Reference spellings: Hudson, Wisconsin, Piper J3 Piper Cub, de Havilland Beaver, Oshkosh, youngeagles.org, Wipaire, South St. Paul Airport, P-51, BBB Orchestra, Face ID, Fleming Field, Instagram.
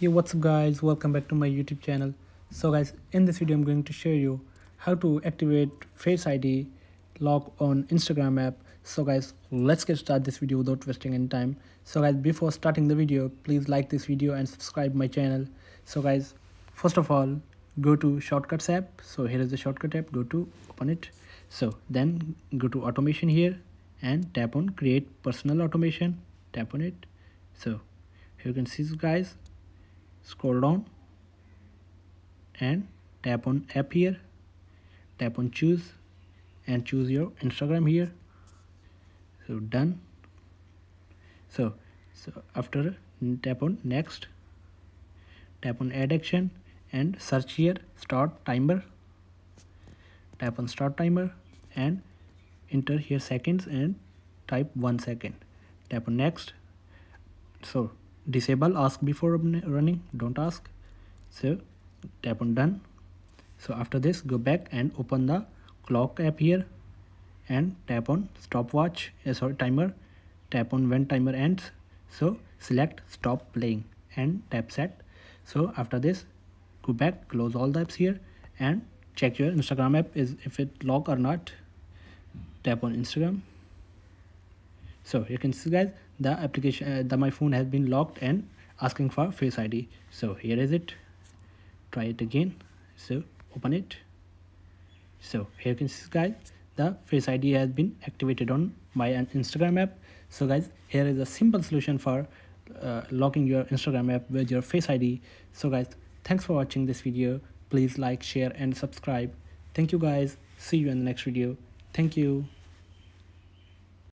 Yo, what's up guys, welcome back to my YouTube channel. So guys, in this video I'm going to show you how to activate Face ID lock on Instagram app. So guys, let's get started this video without wasting any time. So guys, before starting the video, please like this video and subscribe my channel. So guys, first of all, go to shortcuts app. So here is the shortcut app, go to open it. So then go to automation here and tap on create personal automation, tap on it. So here you can see guys, scroll down and tap on app here, tap on choose and choose your Instagram here. So done. So after, tap on next, tap on add action and search here, start timer, tap on start timer and enter here seconds and type 1 second, tap on next. So disable ask before running, don't ask. So tap on done. So after this, go back and open the clock app here and tap on stopwatch, timer, tap on when timer ends. So select stop playing and tap set. So after this, go back, close all the apps here and check your Instagram app is if it lock or not. Tap on Instagram. So you can see guys, the application my phone has been locked and asking for Face ID. So here is it, try it again. So open it. So here you can see guys, the Face ID has been activated on my Instagram app. So guys, here is a simple solution for locking your Instagram app with your Face ID. So guys, thanks for watching this video. Please like, share and subscribe. Thank you guys, see you in the next video. Thank you.